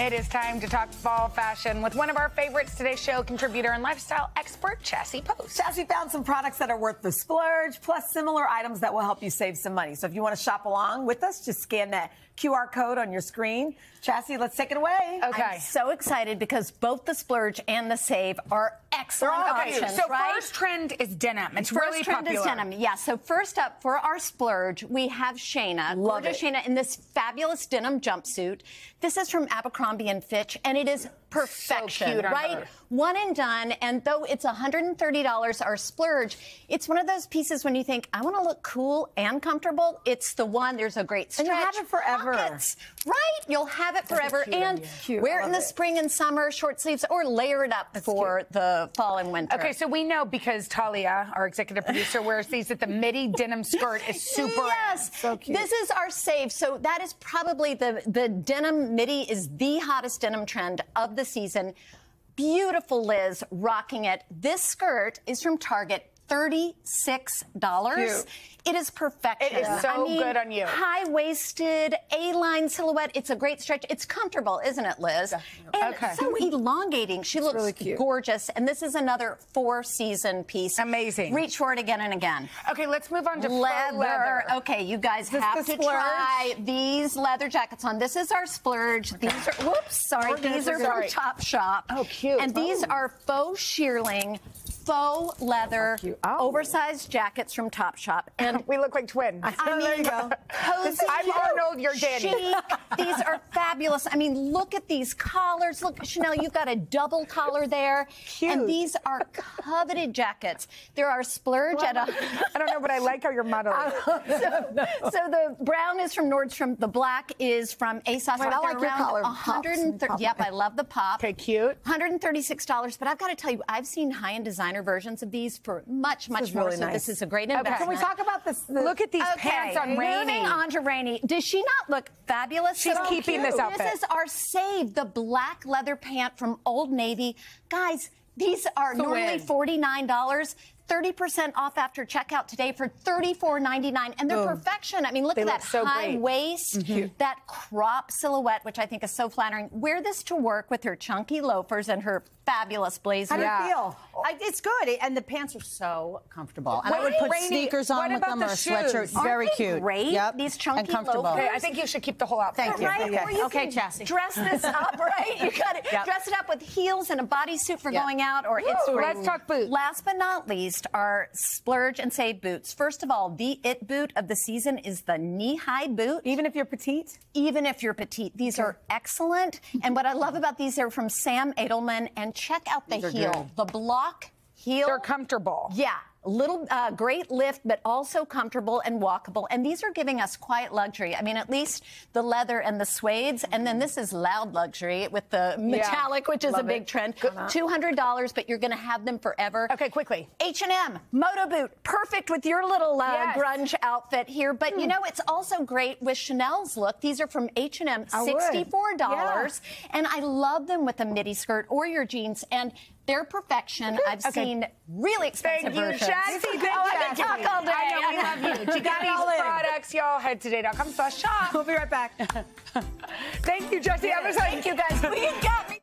It is time to talk fall fashion with one of our favorites, Today Show contributor and lifestyle expert, Chassie Post. Chassie found some products that are worth the splurge, plus similar items that will help you save some money. So if you want to shop along with us, just scan that QR code on your screen. Chassie, let's take it away. Okay. I'm so excited because both the splurge and the save are excellent options, so right? First trend is denim. It's really popular. First trend is denim, yeah. So first up for our splurge, we have Shayna. Gorgeous Shayna in this fabulous denim jumpsuit. This is from Abercrombie and Fitch, and it is perfection, so cute, right? One and done, and though it's $130, our splurge, it's one of those pieces when you think, I want to look cool and comfortable, it's the one. There's a great stretch. And you'll have it forever. Pockets, right? You'll have it forever, and wear it in the spring and summer, short sleeves, or layer it up for the fall and winter. Okay, so we know because Talia, our executive producer, wears these that the midi denim skirt is super so cute. This is our save, so that is probably the denim midi is the hottest denim trend of the season. Beautiful Liz rocking it. This skirt is from Target, $36. Cute. It is perfection. It is so good on you. High-waisted, A-line silhouette. It's a great stretch. It's comfortable, isn't it, Liz? Definitely. And so elongating. She looks really gorgeous. And this is another four-season piece. Amazing. Reach for it again and again. Okay, let's move on to leather. Okay, you guys have to try these leather jackets on. This is our splurge. Okay. These are, these are from Topshop. Oh, cute. And these are faux shearling, faux leather, oversized jackets from Topshop. And we look like twins. I mean, there you go. Cozy, I'm Arnold, you're Danny. These are fabulous. I mean, look at these collars. Look, Chanel, you've got a double collar there. Cute. And these are coveted jackets. There are splurge I don't know, but I like how you're modeling. So the brown is from Nordstrom. The black is from ASOS. Wait, I like your collar. Yep, I love the pop. Okay, cute. $136. But I've got to tell you, I've seen high-end designer versions of these for much, much more. Really nice. This is a great investment. Okay. Can we talk about this? Look at these pants on Rainey. Moving on to Rainey. Does she not look fabulous? She's keeping this outfit. This is our save, the black leather pant from Old Navy. Guys, these are normally $49. 30% off after checkout today for $34.99. And they're perfection. I mean, look at that high waist, that crop silhouette, which I think is so flattering. Wear this to work with her chunky loafers and her fabulous blazer. How do you feel? It's good. And the pants are so comfortable. And I would put sneakers on with them or a sweatshirt. Very cute. Great. Yep. These chunky loafers. Okay, I think you should keep the whole outfit. Thank you. Right? Yeah. Or you okay, Chassie. Dress this up, right? You got to dress it up with heels and a bodysuit for going out, or it's free. Let's talk boots. Last but not least, our splurge and save boots. First of all, the it boot of the season is the knee-high boot. Even if you're petite? Even if you're petite. These are excellent. And what I love about these, they're from Sam Edelman. And check out the heel. The block heel. They're comfortable. Yeah. Little great lift, but also comfortable and walkable. And these are giving us quiet luxury. I mean, at least the leather and the suedes. And then this is loud luxury with the metallic, which is a big trend. $200, but you're going to have them forever. Okay, quickly. H&M, moto boot, perfect with your little grunge outfit here. But, you know, it's also great with Chanel's look. These are from H&M, $64. Yeah. And I love them with a midi skirt or your jeans. And they're perfection. I've seen really expensive versions. Chassie, thank you. I can talk all day. I know, we love you. To get these products, y'all, head to today.com/shop. We'll be right back. Thank you, Chassie. I'm sorry. Thank you, guys. Well, you got me.